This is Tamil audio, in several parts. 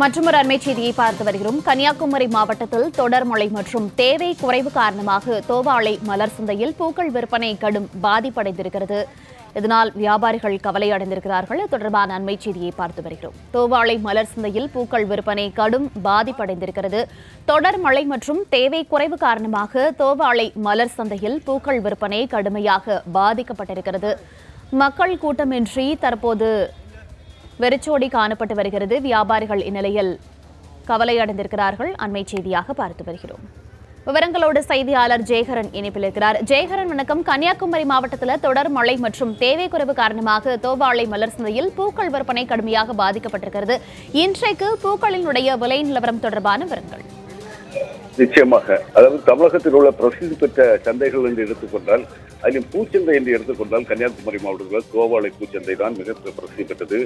மற்றொரு அண்மைச் செய்தியை பார்த்து வருகிறோம். கன்னியாகுமரி மாவட்டத்தில் தொடர்மலை மற்றும் தேவை குறைவு காரணமாக தோவாளை மலர் சந்தையில் பூக்கள் விற்பனை கடும் பாதிப்படைந்திருக்கிறது. இதனால் வியாபாரிகள் கவலை அடைந்திருக்கிறார்கள். தொடர்பான அண்மைச் செய்தியை பார்த்து வருகிறோம். தோவாளை மலர் சந்தையில் பூக்கள் விற்பனை கடும் பாதிப்படைந்திருக்கிறது. தொடர்மழை மற்றும் தேவை குறைவு காரணமாக தோவாளை மலர் சந்தையில் பூக்கள் விற்பனை கடுமையாக பாதிக்கப்பட்டிருக்கிறது. மக்கள் கூட்டமின்றி தற்போது வெறிச்சோடி காணப்பட்டு வருகிறது. வியாபாரிகள் இந்நிலையில் கவலையடைந்திருக்கிறார்கள். அண்மை செய்தியாக பார்த்து வருகிறோம். விவரங்களோடு செய்தியாளர் ஜெயகரன் இணைப்பிலிருக்கிறார். ஜெயகரன், வணக்கம். கன்னியாகுமரி மாவட்டத்தில் தொடர் மழை மற்றும் தேவை குறைவு காரணமாக தோவாளை மலர் சந்தையில் பூக்கள் விற்பனை கடுமையாக பாதிக்கப்பட்டிருக்கிறது. இன்றைக்கு பூக்களினுடைய விலை நிலவரம் தொடர்பான விவரங்கள். நிச்சயமாக, அதாவது தமிழகத்தில் உள்ள பிரசித்தி பெற்ற சந்தைகள் என்று எடுத்துக்கொண்டால், அதிலும் பூச்சந்தை என்று எடுத்துக்கொண்டால் கன்னியாகுமரி மாவட்டத்தில் தோவாளை பூச்சந்தை தான் மிக பிரசித்தி பெற்றது.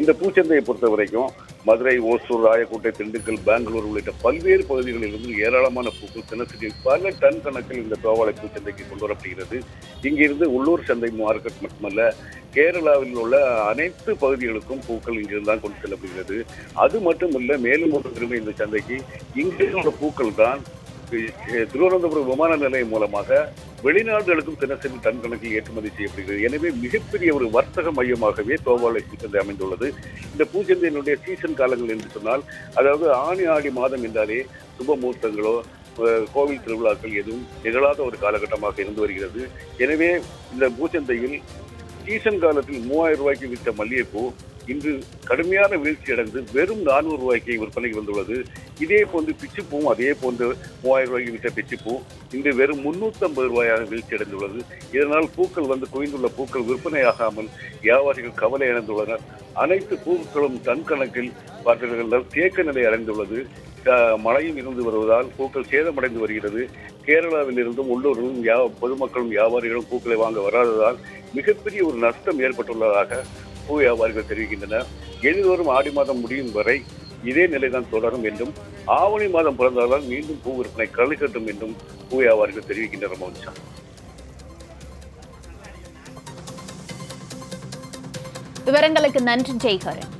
இந்த பூச்சந்தையை பொறுத்த வரைக்கும் மதுரை, ஓசூர், ராயக்கோட்டை, திண்டுக்கல், பெங்களூர் உள்ளிட்ட பல்வேறு பகுதிகளிலிருந்து ஏராளமான பூக்கள் தினசரி பல டன் கணக்கில் இந்த தோவாளை பூச்சந்தைக்கு கொண்டு வரப்படுகிறது. இங்கிருந்து உள்ளூர் சந்தை மார்க்கெட் மட்டுமல்ல, கேரளாவில் உள்ள அனைத்து பகுதிகளுக்கும் பூக்கள் இங்கிருந்து தான் கொண்டு செல்லப்படுகிறது. அது மட்டுமல்ல, மேலும் ஒரு திரும்ப இந்த சந்தைக்கு இங்கிருந்து பூக்கள் தான் திருவனந்தபுரம் விமான நிலையம் மூலமாக வெளிநாடுகளுக்கும் தினசரி டன் கணக்கில் ஏற்றுமதி செய்யப்படுகிறது. எனவே மிகப்பெரிய ஒரு வர்த்தக மையமாகவே தோவாளை பூச்சந்தை அமைந்துள்ளது. இந்த பூச்சந்தையினுடைய சீசன் காலங்கள் என்று சொன்னால், அதாவது ஆடி மாதம் என்றாலே சுபமூர்த்தங்களோ கோவில் திருவிழாக்கள் எதுவும் நிகழாத ஒரு காலகட்டமாக இருந்து வருகிறது. எனவே இந்த பூச்சந்தையில் சீசன் காலத்தில் 3000 ரூபாய்க்கு விற்ற மல்லிகைப்பூ இன்று கடுமையான வீழ்ச்சி அடைந்து வெறும் 400 ரூபாய்க்கு விற்பனைக்கு வந்துள்ளது. இதே போன்று பிச்சுப்பூவும் அதே போன்று 3000 ரூபாய்க்கு விற்ற பிச்சுப்பூ இன்று வெறும் 350 ரூபாயாக வீழ்ச்சி அடைந்துள்ளது. இதனால் பூக்கள் குவிந்துள்ள பூக்கள் விற்பனையாகாமல் வியாபாரிகள் கவலை அடைந்துள்ளனர். அனைத்து பூக்களும் டன் கணக்கில் பார்த்தீர்கள் தேக்க நிலை அடைந்துள்ளது. மழையும் இருந்து வருவதால் பூக்கள் சேதமடைந்து வருகிறது. கேரளாவில் இருந்தும் உள்ளூரிலும் பொதுமக்களும் வியாபாரிகளும் பூக்களை வாங்க வராததால் மிகப்பெரிய ஒரு நஷ்டம் ஏற்பட்டுள்ளதாக பூ வியாபாரிகள் தெரிவிக்கின்றனர். எதிர்வரும் ஆடி மாதம் முடியும் வரை இதே நிலைதான் தொடரும் என்றும், ஆவணி மாதம் பிறந்தால்தான் மீண்டும் பூ விற்பனை களைகட்டும் என்றும் பூ வியாபாரிகள் தெரிவிக்கின்றனர். மோனிஷா, விவரங்களுக்கு நன்றி ஜெய்கரன்.